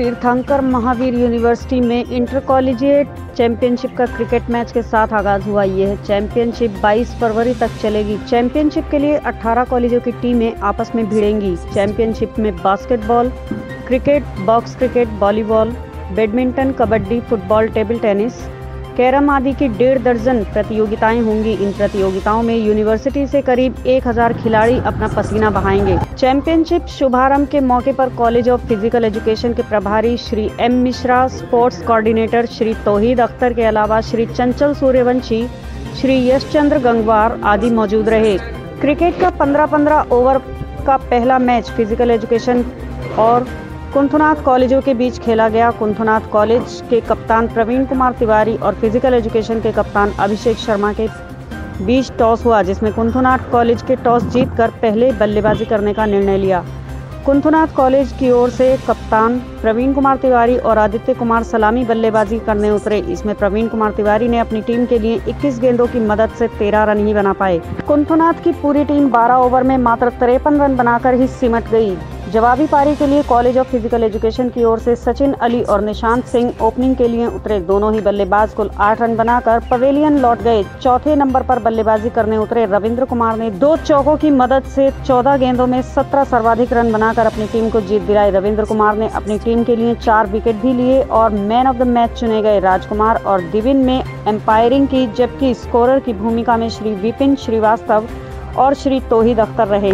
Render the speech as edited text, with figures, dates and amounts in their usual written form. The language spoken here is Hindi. सिद्धार्थंकर महावीर यूनिवर्सिटी में इंटर कॉलेजिएट चैंपियनशिप का क्रिकेट मैच के साथ आगाज हुआ। यह चैंपियनशिप 22 फरवरी तक चलेगी। चैंपियनशिप के लिए 18 कॉलेजों की टीमें आपस में भिड़ेंगी। चैंपियनशिप में basketball, cricket, box cricket, volleyball, badminton, kabaddi, football, table tennis, carrom आदि की 1.5 दर्जन प्रतियोगिताएं होंगी। इन प्रतियोगिताओं में यूनिवर्सिटी से करीब 1000 खिलाड़ी अपना पसीना बहाएंगे। चैंपियनशिप शुभारंभ के मौके पर कॉलेज ऑफ़ फिजिकल एजुकेशन के प्रभारी Shri M Mishra, sports coordinator Shri Tauheed Akhtar के अलावा श्री चंचल सूर्यवंशी, श्री यशचंद्र गंगवार आदि मौजूद रहे। क्रिकेट का 15-15 ओवर का पहला मैच फिजिकल एजुकेशन और कुंथनाथ कॉलेजों के बीच खेला गया। कुंथनाथ कॉलेज के कप्तान प्रवीण कुमार तिवारी और फिजिकल एजुकेशन के कप्तान अभिषेक शर्मा के बीच टॉस हुआ, जिसमें कुंथनाथ कॉलेज के टॉस जीतकर पहले बल्लेबाजी करने का निर्णय लिया। कुंथनाथ कॉलेज की ओर से कप्तान प्रवीण कुमार तिवारी और आदित्य कुमार सलामी बल्लेबाजी करने उतरे। इसमें प्रवीण कुमार तिवारी ने अपनी टीम के लिए 21 गेंदों की मदद से 13 रन ही बना पाए। कुंथनाथ की पूरी टीम 12 ओवर में मात्र 53 रन बनाकर ही सिमट गई। जवाबी पारी के लिए कॉलेज ऑफ फिजिकल एजुकेशन की ओर से सचिन अली और निशांत सिंह ओपनिंग के लिए उतरे। दोनों ही बल्लेबाज कुल 8 रन बनाकर पवेलियन लौट गए। चौथे नंबर पर बल्लेबाजी करने उतरे रविंद्र कुमार ने 2 चौकों की मदद से 14 गेंदों में 17 सर्वाधिक रन बनाकर अपनी टीम को जीत दिलाई। रविंद्र कुमार ने अपनी टीम के लिए 4 विकेट भी लिए और मैन ऑफ द मैच चुने गए। राजकुमार और दिविन में एम्पायरिंग की जबकि स्कोरर की भूमिका में श्री विपिन श्रीवास्तव और श्री तौहीद अख्तर रहे।